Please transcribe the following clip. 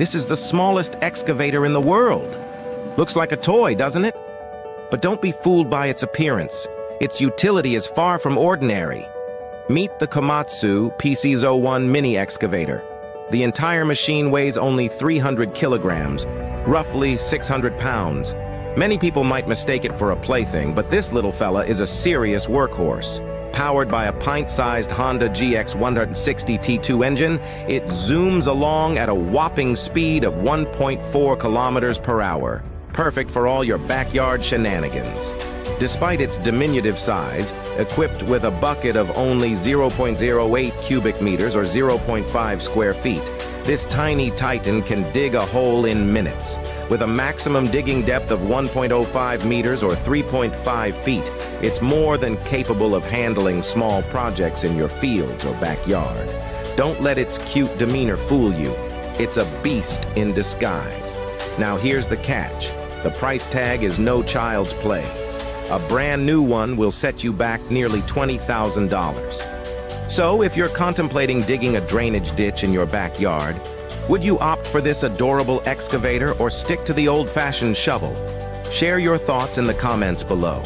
This is the smallest excavator in the world. Looks like a toy, doesn't it? But don't be fooled by its appearance. Its utility is far from ordinary. Meet the Komatsu PC01 mini excavator. The entire machine weighs only 300 kilograms, roughly 600 pounds. Many people might mistake it for a plaything, but this little fella is a serious workhorse. Powered by a pint-sized Honda GX160 T2 engine, it zooms along at a whopping speed of 1.4 kilometers per hour, perfect for all your backyard shenanigans. Despite its diminutive size, equipped with a bucket of only 0.08 cubic meters or 0.5 square feet, this tiny Titan can dig a hole in minutes. With a maximum digging depth of 1.05 meters or 3.5 feet, it's more than capable of handling small projects in your fields or backyard. Don't let its cute demeanor fool you. It's a beast in disguise. Now here's the catch. The price tag is no child's play. A brand new one will set you back nearly $20,000. So if you're contemplating digging a drainage ditch in your backyard, would you opt for this adorable excavator or stick to the old-fashioned shovel? Share your thoughts in the comments below.